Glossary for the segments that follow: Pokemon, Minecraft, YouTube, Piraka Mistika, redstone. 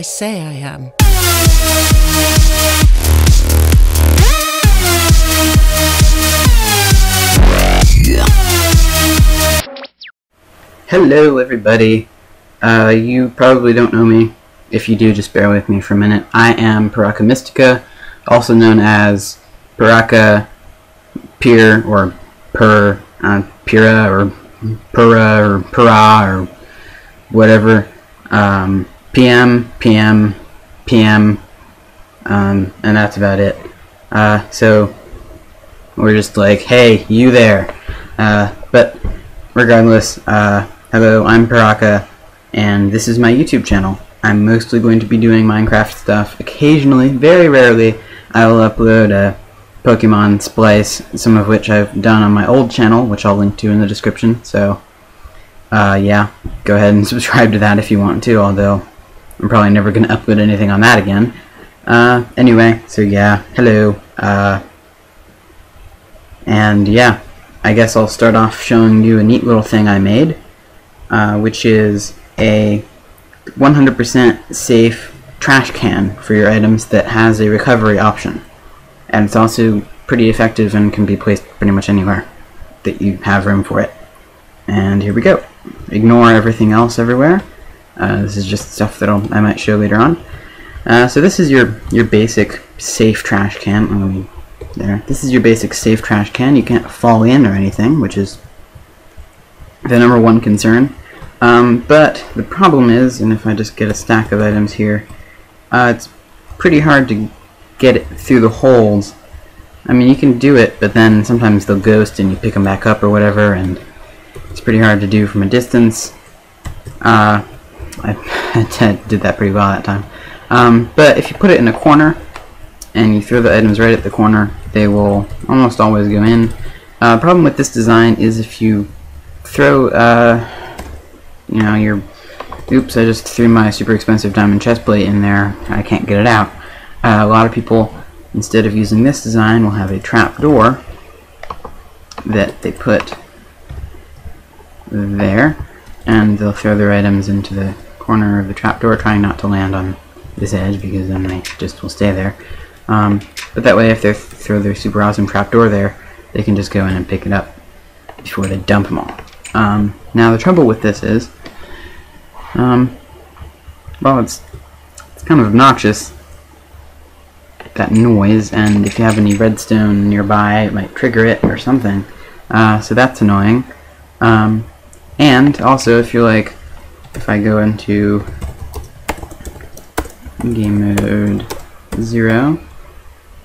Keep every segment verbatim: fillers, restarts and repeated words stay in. I say I am. Hello everybody, uh, you probably don't know me. If you do, just bear with me for a minute. I am Piraka Mistika, also known as Piraka, Pir, or Per, uh, Pira, or Pura, or Pura, or whatever. Um, P M, P M, P M, um, and that's about it. Uh, so, we're just like, hey, you there. Uh, but, regardless, uh, hello, I'm Piraka, and this is my YouTube channel. I'm mostly going to be doing Minecraft stuff. Occasionally, very rarely, I will upload a Pokemon Splice, some of which I've done on my old channel, which I'll link to in the description, so, uh, yeah, go ahead and subscribe to that if you want to, although I'm probably never going to upload anything on that again. Uh, anyway, so yeah, hello, uh, and yeah, I guess I'll start off showing you a neat little thing I made, uh, which is a one hundred percent safe trash can for your items that has a recovery option. And it's also pretty effective and can be placed pretty much anywhere that you have room for it. And here we go. Ignore everything else everywhere. Uh, this is just stuff that I'll, I might show later on. Uh, so this is your, your basic safe trash can. I mean, there. This is your basic safe trash can. You can't fall in or anything, which is the number one concern. Um, but the problem is, and if I just get a stack of items here, uh, it's pretty hard to get it through the holes. I mean, you can do it, but then sometimes they'll ghost and you pick them back up or whatever, and it's pretty hard to do from a distance. Uh, I did that pretty well that time. Um, but if you put it in a corner, and you throw the items right at the corner, they will almost always go in. Uh, problem with this design is if you throw... Uh, You know, your oops, I just threw my super expensive diamond chestplate in there. I can't get it out. Uh, a lot of people, instead of using this design, will have a trap door that they put there, and they'll throw their items into the corner of the trap door, trying not to land on this edge because then they just will stay there. Um, but that way, if they throw their super awesome trap door there, they can just go in and pick it up before they dump them all. Um, now the trouble with this is, um, well, it's, it's kind of obnoxious, that noise, and if you have any redstone nearby, it might trigger it or something, uh, so that's annoying. Um, and also, if you're like, if I go into game mode zero,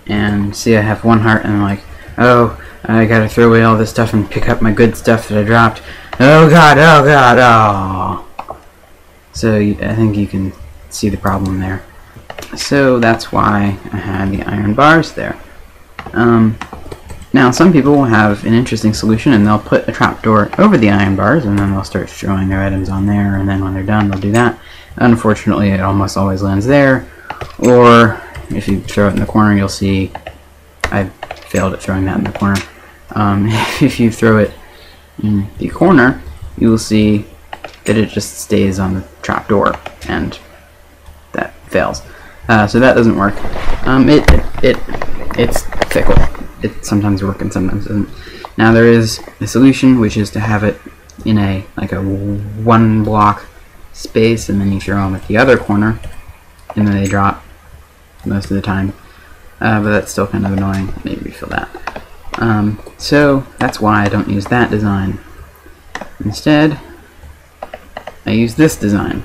and see I have one heart, and I'm like, oh, I gotta throw away all this stuff and pick up my good stuff that I dropped. Oh god, oh god, oh! So I think you can see the problem there. So that's why I had the iron bars there. Um, now some people will have an interesting solution and they'll put a trapdoor over the iron bars and then they'll start throwing their items on there, and then when they're done they'll do that. Unfortunately it almost always lands there, or if you throw it in the corner you'll see I failed at throwing that in the corner. Um, if you throw it in the corner, you will see that it just stays on the trapdoor, and that fails. Uh, so that doesn't work. Um, it, it, it it's fickle. It sometimes works and sometimes doesn't. Now there is a solution, which is to have it in a like a one block space, and then you throw them at the other corner, and then they drop most of the time. Uh, but that's still kind of annoying. Let me refill that. Um, so that's why I don't use that design. Instead, I use this design.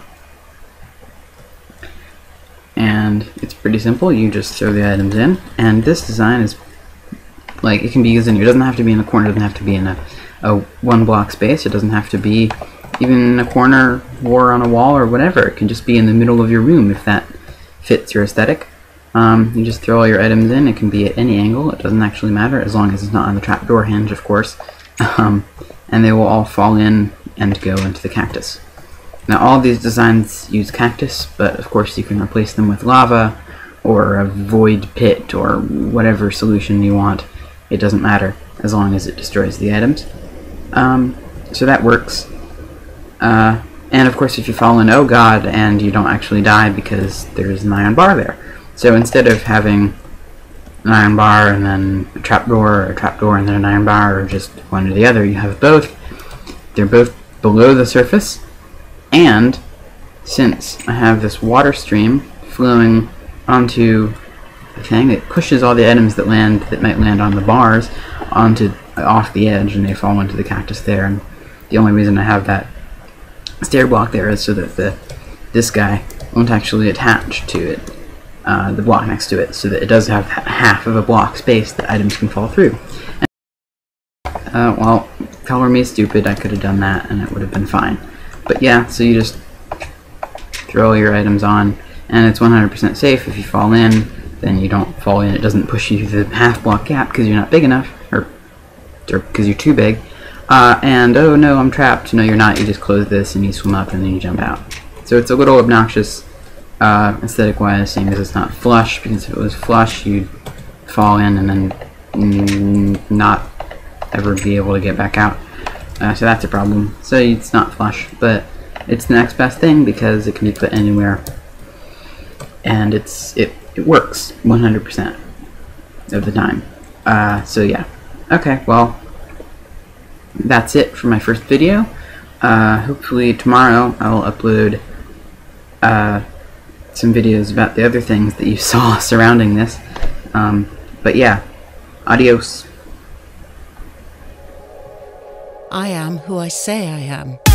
And it's pretty simple. You just throw the items in. And this design is, like, it can be used anywhere. It doesn't have to be in a corner. It doesn't have to be in a, a one block space. It doesn't have to be even in a corner or on a wall or whatever. It can just be in the middle of your room if that fits your aesthetic. Um, you just throw all your items in. It can be at any angle. It doesn't actually matter as long as it's not on the trapdoor hinge, of course. Um, and they will all fall in and go into the cactus. Now, all these designs use cactus, but of course you can replace them with lava or a void pit or whatever solution you want. It doesn't matter as long as it destroys the items. Um, so that works. Uh, And of course if you fall in Oh God and you don't actually die because there's an iron bar there. So instead of having an iron bar and then a trapdoor, or a trapdoor and then an iron bar, or just one or the other, you have both. They're both below the surface, and since I have this water stream flowing onto the thing, it pushes all the items that land that might land on the bars onto off the edge, and they fall into the cactus there. And the only reason I have that stair block there is so that the this guy won't actually attach to it, uh, the block next to it, so that it does have half of a block space that items can fall through. And uh, well, color me stupid, I could have done that and it would have been fine. But yeah, so you just throw all your items on, and it's one hundred percent safe. If you fall in, then you don't fall in. It doesn't push you through the half block gap because you're not big enough, or because you're too big. Uh, and oh no, I'm trapped. No, you're not. You just close this and you swim up and then you jump out. So it's a little obnoxious uh, aesthetic-wise, seeing as it's not flush, because if it was flush, you'd fall in and then mm, not ever be able to get back out. Uh, so that's a problem. So it's not flush, but it's the next best thing because it can be put anywhere, and it's it, it works one hundred percent of the time. Uh, so yeah. Okay, well, that's it for my first video. Uh, hopefully tomorrow I'll upload uh, some videos about the other things that you saw surrounding this. Um, but yeah, adios. I am who I say I am.